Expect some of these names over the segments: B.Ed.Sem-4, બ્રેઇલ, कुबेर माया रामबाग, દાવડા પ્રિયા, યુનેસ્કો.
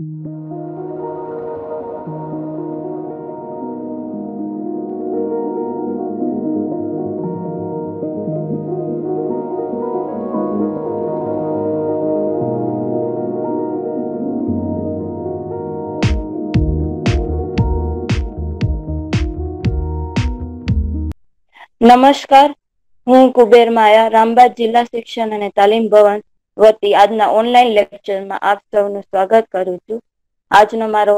नमस्कार, हूँ कुबेर माया रामबाग जिला शिक्षण अने तालीम भवन वती आजना ऑनलाइन लेक्चर में आप सबनु स्वागत करू छू। आजनो मारो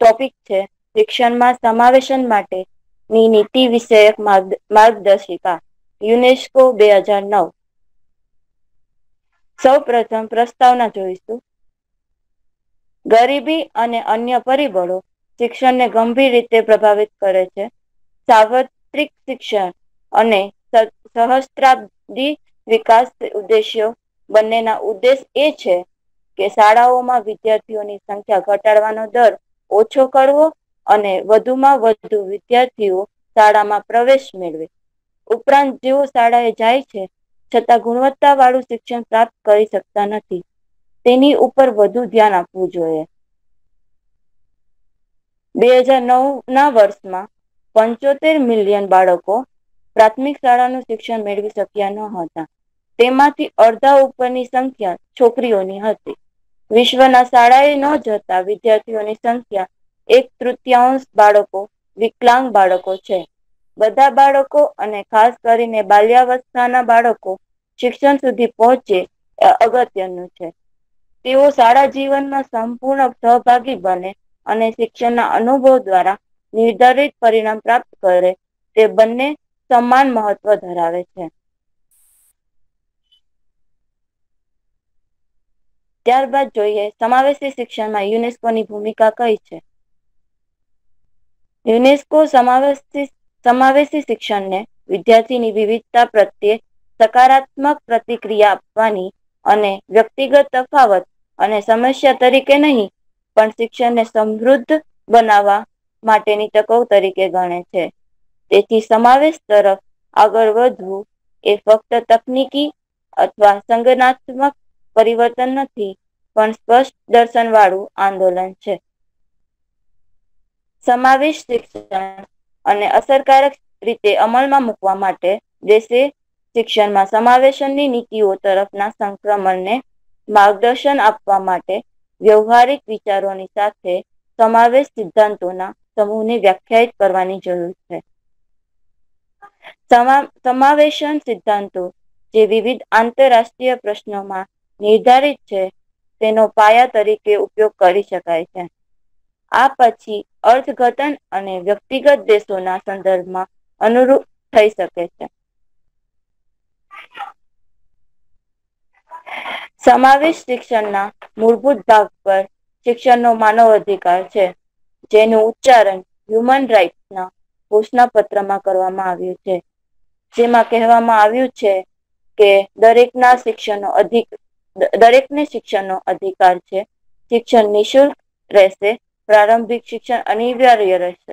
टॉपिक छे शिक्षण में समावेशन माटे नी नीति विषयक मार्गदर्शिका युनेस्को 2009। सौ प्रथम प्रस्तावना जोईशु। गरीबी अने अन्य परिबळो शिक्षण ने गंभीर रीते प्रभावित करे छे। सार्वत्रिक शिक्षण अने सहस्त्राब्दी विकास उद्देश्यों बन्नेना उद्देश्य ए छे के शाळाओमां विद्यार्थीओनी संख्या घटाडवानो दर ओछो करवो अने वधुमां वधु विद्यार्थीओ शाळामां प्रवेश मेळवे। उपरांत जेओ शाळाए जाय छे छतां गुणवत्तावाळुं शिक्षण प्राप्त करी शकता नथी तेनी उपर वधु ध्यान आपवुं जोईए। 2009 ना वर्षमां 75 मिलियन बाळको प्राथमिक शाळानुं शिक्षण मेळवी शक्या नहोता। तेमांथी अर्धा उपरनी संख्या छोकरीओनी हती। विश्वना शाळाए न जता विद्यार्थीओनी संख्या 1/3 बाळको विकलांग बाळको छे। बधा बाळको अने खास करीने बाल्यावस्थाना बाळको शिक्षण सुधी पहोंचे ए अगत्यनुं छे। तेओ शाळा जीवनमां संपूर्ण सहभागी बने अने शिक्षणना अनुभव द्वारा निर्धारित परिणाम प्राप्त करे ते बंने समान महत्व धरावे छे। ત્યારબાદ જોઈએ સમાવેશી શિક્ષણમાં યુનેસ્કોની ભૂમિકા કઈ છે। યુનેસ્કો સમાવેશી શિક્ષણને વિદ્યાર્થીની વિવિધતા પ્રત્યે સકારાત્મક પ્રતિક્રિયા આપવાની અને વ્યક્તિગત તફાવત અને સમસ્યા તરીકે નહીં પણ શિક્ષણને સમૃદ્ધ બનાવવા માટેની તકો તરીકે ગણે છે। તેથી સમાવેશ તરફ આગળ વધવું એ ફક્ત તકનીકી અથવા સંગઠનાત્મક परिवर्तन नहीं पण स्पष्ट दर्शन वालू आंदोलन है। समावेश शिक्षण अने असरकारक रीते अमल में मुकवा माटे देशे शिक्षण में समावेशनी नीतिओ तरफना संक्रमण ने मार्गदर्शन आपवा माटे व्यवहारिक विचारोनी साथे समावेश सिद्धांतोना समूहने व्याख्यायित करवानी जरूर है। समावेशन सिद्धांतों जे विविध आंतरराष्ट्रीय प्रश्नों में निर्धारित है तेनो पाया तरीके उपयोग करी शकाय छे। आ पछी अर्थघटन अने व्यक्तिगत देशोना संदर्भमां अनुरूप थई शके छे। समावेश शिक्षणना मूलभूत भाग पर शिक्षणनो मानव अधिकार छे जेनुं उच्चारण ह्यूमन राइट्सना घोषणा पत्रमां करवामां आव्युं छे, जेमां कहेवामां आव्युं छे के दरेकना शिक्षणनो अधिकार दरेकने शिक्षणनो अधिकार छे। शिक्षण निशुल्क रहेशे। प्रारंभिक शिक्षण अनिवार्य रहेशे।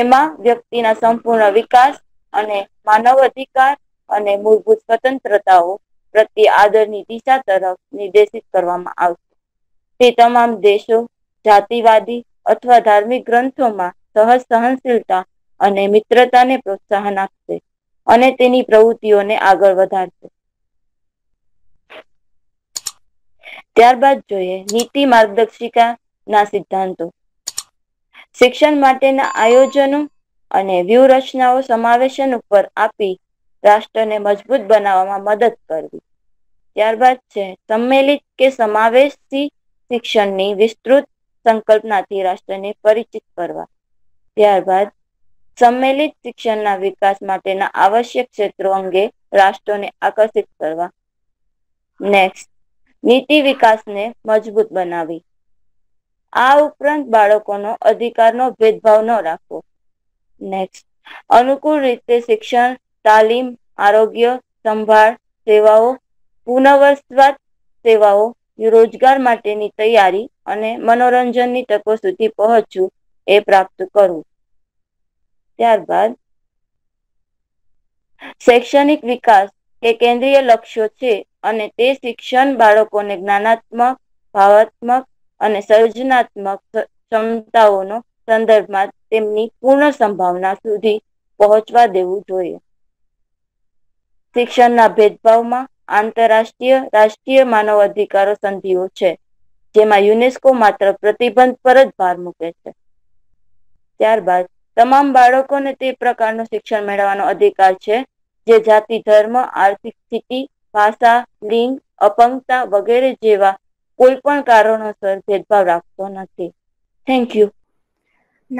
एमां व्यक्तिना संपूर्ण विकास अने मानव अधिकार अने मूलभूत स्वतंत्रताओ प्रत्ये आदरनी दिशा तरफ निर्देशित करवामां आवशे। ते तमाम देशो जातिवादी अथवा धार्मिक ग्रंथोमां सहज सहनशीलता अने मित्रताने प्रोत्साहन आपशे अने तेनी प्रवृत्तिओने आगळ वधारशे। ત્યારબાદ જોઈએ નીતિ માર્ગદર્શિકાના સિદ્ધાંતો। શિક્ષણ માટેના આયોજનો અને વ્યૂહરચનાઓ સમાવેશન ઉપર આપી રાષ્ટ્રને મજબૂત બનાવવામાં મદદ કરવી। ત્યારબાદ છે સંમેલિત કે સમાવેશી શિક્ષણની વિસ્તૃત સંકલ્પનાથી રાષ્ટ્રને પરિચિત કરવા। ત્યારબાદ સંમેલિત શિક્ષણના વિકાસ માટેના આવશ્યક ક્ષેત્રો અંગે રાષ્ટ્રોને આકર્ષિત કરવા। નેક્સ્ટ नीति विकास ने मजबूत बनावी। आ उपरांत बाळकोनो अधिकारनो भेदभाव न राखो। नेक्स्ट अनुकूल रीते शिक्षण तालीम आरोग्य संभाळ सेवाओं पुनर्वसवाट सेवाओं रोजगार माटेनी तैयारी अने मनोरंजननी तको सुधी पहोंचवू ए प्राप्त करवू। त्यारबाद शैक्षणिक विकास के केंद्रीय लक्ष्यों छे अने ते शिक्षण बाळकोने ज्ञानात्मक भावात्मक અને સર્જનાત્મક ક્ષમતાઓનો સંદર્ભમાં તેમની પૂર્ણ સંભાવના સુધી પહોંચવા દેવું જોઈએ. શિક્ષણના ભેદભાવમાં આંતરરાષ્ટ્રીય રાષ્ટ્રીય માનવ અધિકારો સંધિઓ છે, જેમાં યુનેસ્કો માત્ર પ્રતિબંધ પર જ ભાર મૂકે છે. ત્યારબાદ તમામ બાળકોને તે પ્રકારનું શિક્ષણ મેળવવાનો અધિકાર છે જે જાતિ, ધર્મ, આર્થિક સ્થિતિ, ભાષા, લિંગ, અપંગતા વગેરે જેવા કોઈ પણ કારણોસર ભેદભાવ રાખતો નથી. Thank you.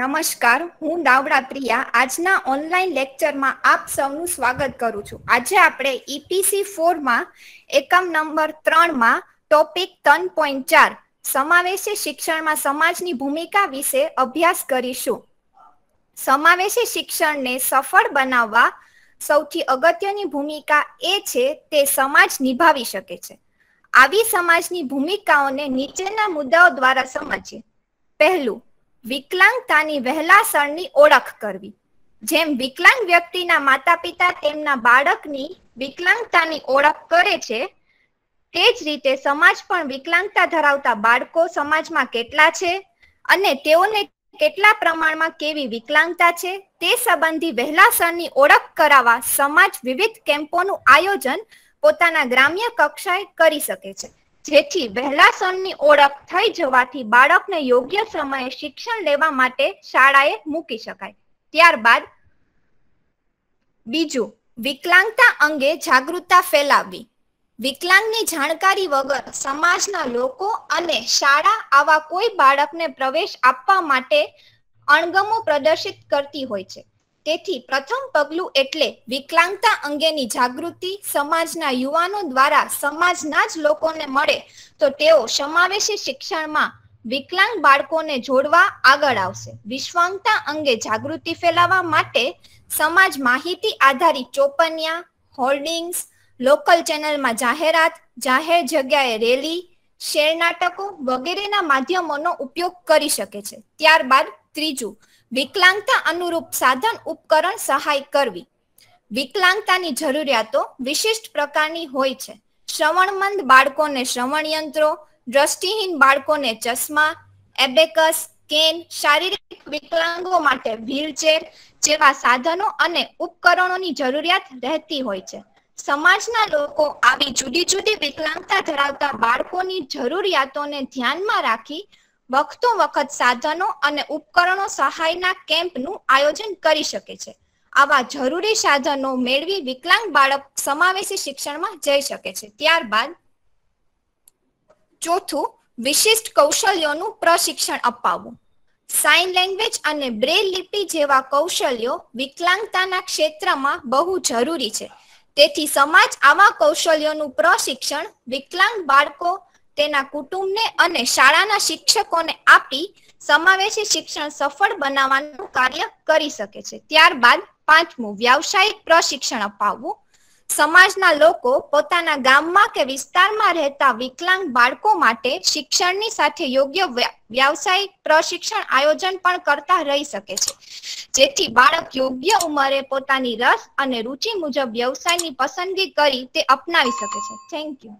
નમસ્કાર, હું દાવડા પ્રિયા. આજના ઓનલાઈન લેક્ચરમાં આપ સૌનું સ્વાગત કરું છું. આજે આપણે EPC 4 માં એકમ નંબર 3 માં ટોપિક 3.4 સમાવેશી શિક્ષણમાં સમાજની ભૂમિકા વિશે અભ્યાસ કરીશું. સમાવેશી શિક્ષણને સફળ બનાવવા સૌથી અગત્યની ભૂમિકા એ છે તે સમાજ નિભાવી શકે છે. આવી સમાજની ભૂમિકાઓને નીચેના મુદ્દાઓ દ્વારા સમજીએ. પહેલું, વિકલાંગતાની વહેલાસરની ઓળખ કરવી. જેમ વિકલાંગ વ્યક્તિના માતા-પિતા તેમના બાળકની વિકલાંગતાની ઓળખ કરે છે, તે જ રીતે સમાજ પણ વિકલાંગતા ધરાવતા બાળકો સમાજમાં કેટલા છે અને તેઓને કેટલા પ્રમાણમાં કેવી વિકલાંગતા છે તે સંબંધી વહેલાસરની ઓળખ કરાવવા સમાજ વિવિધ કેમ્પોનું આયોજન પોતાના ગ્રામ્ય કક્ષાએ કરી શકે છે, જેથી વહેલાસરની ઓળખ થઈ જવાથી બાળકને યોગ્ય સમયે શિક્ષણ લેવા માટે શાળાએ મૂકી શકાય. ત્યારબાદ બીજું, વિકલાંગતા અંગે જાગૃતતા ફેલાવવી. વિકલાંગની જાણકારી વગર સમાજના લોકો અને શાળા આવા કોઈ બાળકને પ્રવેશ આપવા માટે અણગમો પ્રદર્શિત કરતી હોય છે. તેથી પ્રથમ પગલું એટલે વિકલાંગતા અંગેની જાગૃતિ સમાજના યુવાનો દ્વારા સમાજના જ લોકોને મળે તો તેઓ સમાવેશી શિક્ષણમાં વિકલાંગ બાળકોને જોડવા આગળ આવશે. વિકલાંગતા અંગે જાગૃતિ ફેલાવવા માટે સમાજ માહિતી આધારિત ચોપનિયા, હોર્ડિંગ્સ, લોકલ ચેનલમાં જાહેરાત, જાહેર જગ્યાએ રેલી, શેર નાટકો વગેરેના માધ્યમોનો ઉપયોગ કરી શકે છે. ત્યારબાદ ત્રીજું, વિકલાંગતા અનુરૂપ સાધન ઉપકરણ સહાય કરવી. વિકલાંગતાની જરૂરિયાતો વિશિષ્ટ પ્રકારની હોય છે. શ્રવણમંદ બાળકોને શ્રવણયંત્રો, દ્રષ્ટિહીન બાળકોને ચશ્મા, એબેકસ, કેન, શારીરિક વિકલાંગો માટે વ્હીલચેર જેવા સાધનો અને ઉપકરણોની જરૂરિયાત રહેતી હોય છે. સમાજના લોકો આવી જુદી જુદી વિકલાંગતા ધરાવતા બાળકોની જરૂરિયાતોને ધ્યાનમાં રાખી વખતો વખત સાધનો અને ઉપકરણો સહાયના કેમ્પનું આયોજન કરી શકે છે. આવા જરૂરી સાધનો મેળવી વિકલાંગ બાળક સમાવેશી શિક્ષણમાં જઈ શકે છે. ત્યારબાદ ચોથું, વિશિષ્ટ કૌશલ્યોનું પ્રશિક્ષણ અપાવવું. સાઇન લેંગ્વેજ અને બ્રેઇલ લિપિ જેવા કૌશલ્યો વિકલાંગતાના ક્ષેત્રમાં બહુ જરૂરી છે. તેથી સમાજ આવા કૌશલ્યોનું પ્રશિક્ષણ વિકલાંગ બાળકો, તેના કુટુંબને અને શાળાના શિક્ષકોને આપી સમાવેશી શિક્ષણ સફળ બનાવવાનું કાર્ય કરી શકે છે. ત્યારબાદ પાંચમું, વ્યાવસાયિક પ્રશિક્ષણ અપાવવું. સમાજના લોકો પોતાના ગામમાં કે વિસ્તારમાં રહેતા વિકલાંગ બાળકો માટે શિક્ષણની સાથે યોગ્ય વ્યાવસાયિક પ્રશિક્ષણ આયોજન પણ કરતા રહી શકે છે, જેથી બાળક યોગ્ય ઉંમરે પોતાની રસ અને રુચિ મુજબ વ્યવસાયની પસંદગી કરી તે અપનાવી શકે છે. Thank you.